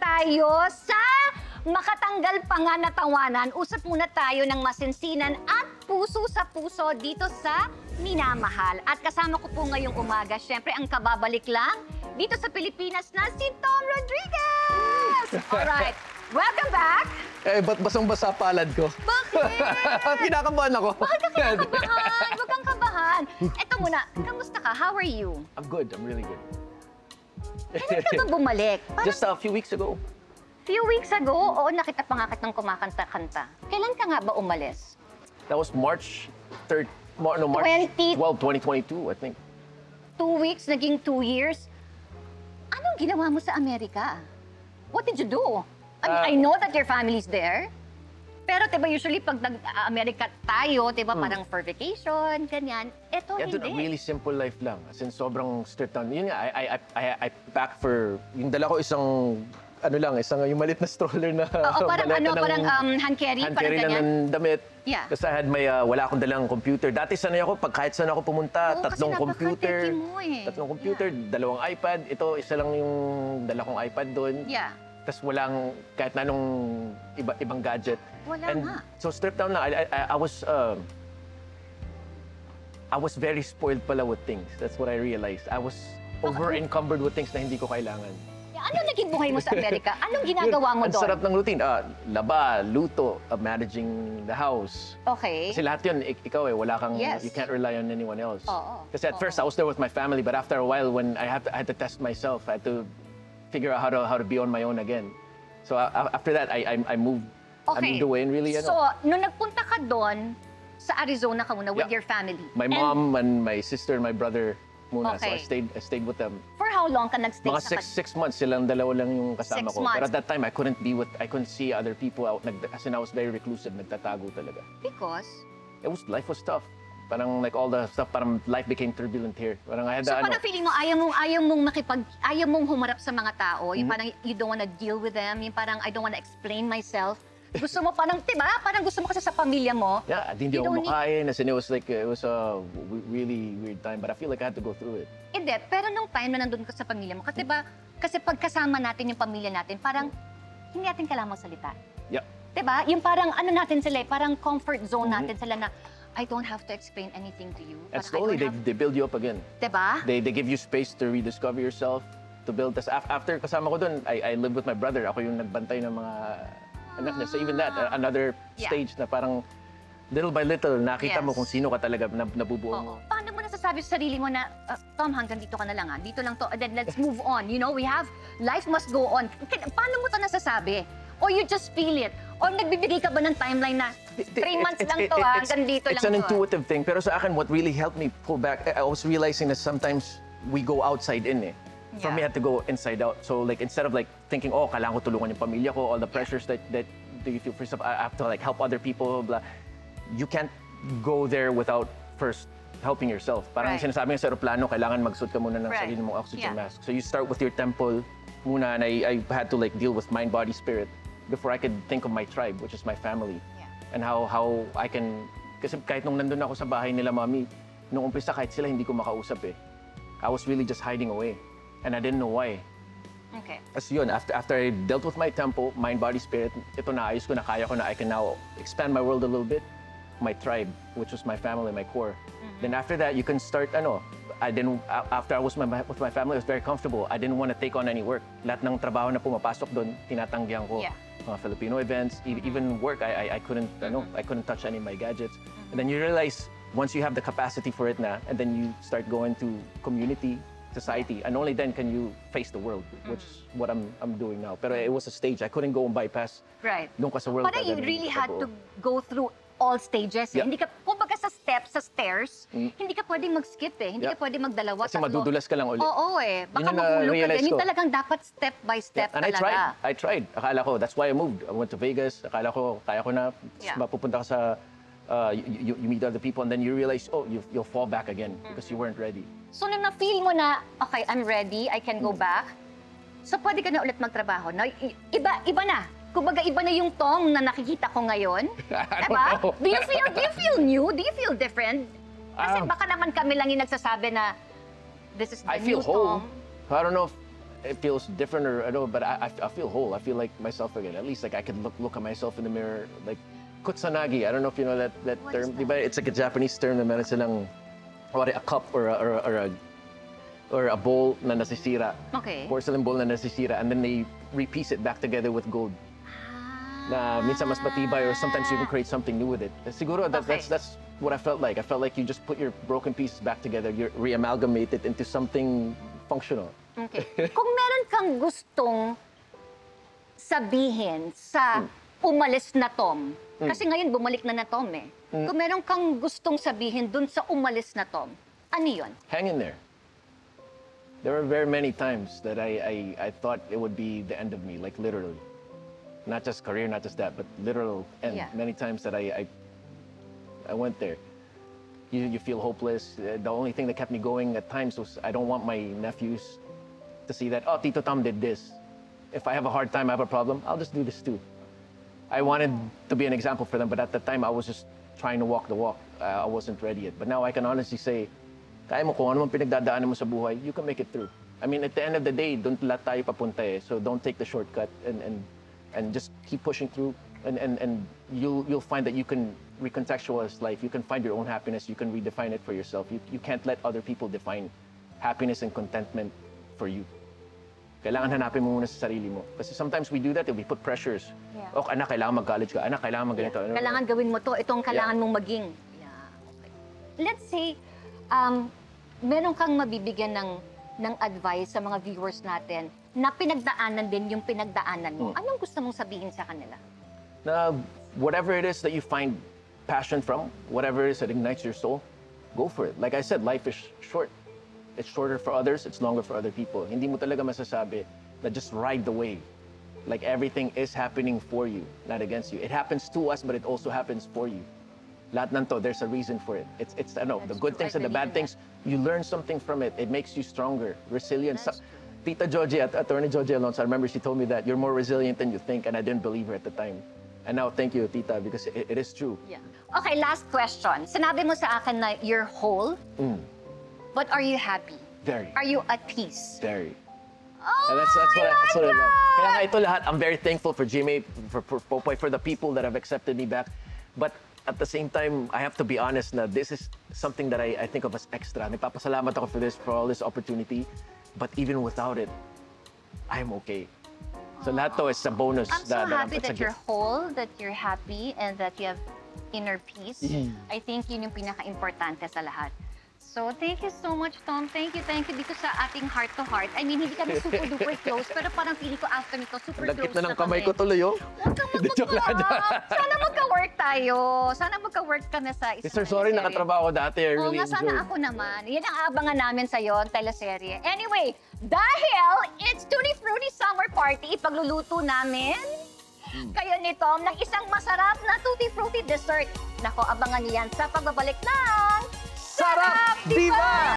tayo sa makatanggal pa nga na tawanan. Usap muna tayo ng masinsinan at puso sa puso dito sa Minamahal. At kasama ko po ngayong umaga, syempre ang kababalik lang dito sa Pilipinas na si Tom Rodriguez! Alright, welcome back! Eh, ba't basang-basa palad ko? Bakit? Kinakabahan ako. Bakit ka kinakabahan? Huwag kang kabahan. Eto muna, kamusta ka? How are you? I'm good. I'm really good. Kailan ka ba bumalik? Parang... Just a few weeks ago. Few weeks ago? Oo, nakita pa nga kitang kumakanta-kanta. Kailan ka nga ba umalis? That was March 12, 2022, I think. 2 weeks, naging 2 years. Anong ginawa mo sa Amerika? What did you do? I know that your family's there. Pero diba usually pag nag-America tayo, diba parang for vacation, ganyan. Ito hindi. Ito really simple life lang. As in, sobrang strict down. Yun nga, I pack for... Yung dala ko isang... Ano lang, yung malit na stroller na... Oo, parang ano, parang hand carry, parang ganyan. Hand carry na ng damit. Yeah. Kasi I had my... wala akong dalang computer. Dati sanay ako, pag kahit saan ako pumunta, tatlong computer, dalawang iPad. Ito, isa lang yung dala kong iPad doon. Yeah. Tapos walang kahit na nung ibang gadget. Wala nga. So stripped down lang. I was very spoiled pala with things. That's what I realized. I was over-encumbered with things na hindi ko kailangan. Yeah, ano naging buhay mo sa Amerika? Anong ginagawa mo doon? Ang sarap ng routine. Laba, luto, managing the house. Okay. Kasi lahat yun, ikaw eh. Wala kang, you can't rely on anyone else. Oo. Kasi at first, I was there with my family. But after a while, when I had to test myself, I had to figure out how to be on my own again. So after that, I moved. Okay. I moved away and really. So nung nagpunta ka doon sa Arizona ka muna with your family. My mom and my sister and my brother muna. Okay. So I stayed with them. For how long ka nagstay? Mga six months. Silang dalawa lang yung kasama ko. But at that time, I couldn't see other people out. As in, I was very reclusive. Nagtatago talaga. Because? Life was tough. Parang like all the stuff, parang life became turbulent here. Parang I had so parang feeling mo, ayaw mong humarap sa mga tao. Yung parang you don't wanna deal with them. Yung parang I don't wanna explain myself. Gusto mo parang, diba? Parang gusto mo kasi sa pamilya mo. Yeah, hindi ako makain. As in, it was a really weird time. But I feel like I had to go through it. Hindi, pero nung time na nandun ka sa pamilya mo, kasi diba, kasi pagkasama natin yung pamilya natin, parang hindi natin kailangan magsalita. Yeah. Diba? Yung parang ano natin sila, parang comfort zone natin sila na, I don't have to explain anything to you. And slowly, they build you up again. Diba? They give you space to rediscover yourself, to build. Tapos after kasama ko dun, I lived with my brother. Ako yung nagbantay ng mga anak niya. So even that, another stage na parang little by little, nakita mo kung sino ka talaga nabubuo mo. Paano mo nasasabi sa sarili mo na, Tom, hanggang dito ka na lang ha? Dito lang to, then let's move on. You know, life must go on. Paano mo to nasasabi? Or you just feel it? Or nagbibigay ka ba ng timeline na 3 months lang to ha, hanggang dito lang to? It's an intuitive thing. Pero sa akin, what really helped me pull back, I was realizing that sometimes we go outside in eh. For me, I had to go inside out. So like, instead of like thinking, oh, kailangan ko tulungan yung pamilya ko, all the pressures that you feel, first of all, I have to like help other people, blah. You can't go there without first helping yourself. Parang sinasabi nga sa aeroplano, kailangan magsuot ka muna ng sarili mong oxygen mask. So you start with your temple muna, and I had to like deal with mind, body, spirit before I could think of my tribe, which is my family, and how I can. Kasi kahit nung nandun ako sa bahay nila mami, nung umpisa kahit sila hindi ko makausap eh. I was really just hiding away, and I didn't know why. Okay. As yun, after I dealt with my tempo, mind, body, spirit, ito na ayos ko na, kaya ko na, I can now expand my world a little bit, my tribe, which was my family, my core. Then after that, you can start ano. After I was with my family, I was very comfortable. I didn't want to take on any work. Lahat ng trabaho na pumapasok doon, tinatanggihan ko. Mga Filipino events, even work, I couldn't, I couldn't touch any of my gadgets. And then you realize, once you have the capacity for it na, and then you start going to community, society, and only then can you face the world, which is what I'm doing now. Pero it was a stage. I couldn't go and bypass. Right. Doon ka sa world. But you really had to go through all stages. Hindi ka, kumbaga sa steps, sa stairs, hindi ka pwedeng mag-skip eh. Hindi ka pwedeng magdalawa. Kasi madudulas ka lang ulit. Oo eh. Baka mahulog ka. Hindi talagang dapat step by step talaga. And I tried. Akala ko, that's why I moved. I went to Vegas. Akala ko, kaya ko na. Mapupunta ka sa, you meet other people and then you realize, oh, you'll fall back again because you weren't ready. So nung na-feel mo na, okay, I'm ready, I can go back, so pwede ka na ulit magtrabaho. Iba na. Kumbaga, iba na yung Tom na nakikita ko ngayon. Diba? Do you feel new? Do you feel different? Kasi baka naman kami lang yung nagsasabi na, this is the new Tom. I feel home. I don't know if it feels different, or I don't, but I feel whole. I feel like myself again. At least like I can look at myself in the mirror. Like kutsanagi. I don't know if you know that what term. 'Di Ba? It's like a Japanese term. Na meron silang a cup or a bowl na nasisira. Okay. Porcelain bowl na nasisira, and then they repiece it back together with gold. Na minsan mas matibay, or sometimes you can create something new with it. Siguro that's what I felt like. I felt like you just put your broken pieces back together, you re-amalgamate it into something functional. Okay. Kung meron kang gustong sabihin sa umalis na Tom, kasi ngayon bumalik na Tom eh. Kung meron kang gustong sabihin dun sa umalis na Tom, ano yun? Hang in there. There were very many times that I thought it would be the end of me, like literally. Not just career, not just that, but literal end. Yeah. Many times that I went there. You feel hopeless. The only thing that kept me going at times was I don't want my nephews to see that, oh, Tito Tom did this. If I have a hard time, I have a problem, I'll just do this too. I wanted to be an example for them, but at the time, I was just trying to walk the walk. I wasn't ready yet. But now I can honestly say, kaya mo kung ano man pinagdadaanan mo sa buhay, you can make it through. I mean, at the end of the day, doon lahat tayo papunta eh. So don't take the shortcut and just keep pushing through, and you'll find that you can recontextualize life. You can find your own happiness. You can redefine it for yourself. You can't let other people define happiness and contentment for you. Kailangan hanapin mo muna sa sarili mo. Kasi sometimes we do that, we put pressures. Yeah. Oh, anak, kailangan mag-college ka. Anak, kailangan mag-ganito. Yeah. Kailangan gawin mo to. Itong kailangan mong maging. Yeah. Okay. Let's say, meron kang mabibigyan ng advice sa mga viewers natin na pinagdaanan din yung pinagdaanan mo. Anong gusto mong sabihin sa kanila? Na whatever it is that you find passion from, whatever it is that ignites your soul, go for it. Like I said, life is short. It's shorter for others, it's longer for other people. Hindi mo talaga masasabi na just ride the wave. Like everything is happening for you, not against you. It happens to us, but it also happens for you. Lahat nanto, there's a reason for it. It's I know, the good things and the bad things, you learn something from it. It makes you stronger, resilient. Tita Georgie, Attorney Georgie Alonso, I remember she told me that you're more resilient than you think, and I didn't believe her at the time. And now, thank you, Tita, because it is true. Yeah. Okay, last question. Sinabi mo sa akin na you're whole, but are you happy? Very. Are you at peace? Very. Oh, and that's what I love. Kaya nga ito lahat, I'm very thankful for GMA, for Popoy, for the people that have accepted me back. But at the same time, I have to be honest na this is something that I think of as extra. Nagpapasalamat ako for all this opportunity. But even without it, I'm okay. So lahat to is a bonus. I'm so happy that you're whole, that you're happy, and that you have inner peace. I think yun yung pinaka-importante sa lahat. So thank you so much, Tom. Thank you dito sa ating heart-to-heart. I mean, hindi kami super-duper close, pero parang feeling ko after nito, super close na kami. Lagkit na ng kamay ko tuloy, oh. Huwag kang magpa-up. Sana magka-work tayo. Sana magka-work ka na sa isang teleserye. Sir, sorry, nakatrabaho dati. I really enjoyed. Sana ako naman. Yan ang abangan namin sa'yo, ang teleserye. Anyway, dahil it's Tutti Frutti Summer Party, ipagluluto namin kayo ni Tom ng isang masarap na Tutti Frutti dessert. Nako, abangan niyan sa pagbabalik ng Sarap, 'Di Ba?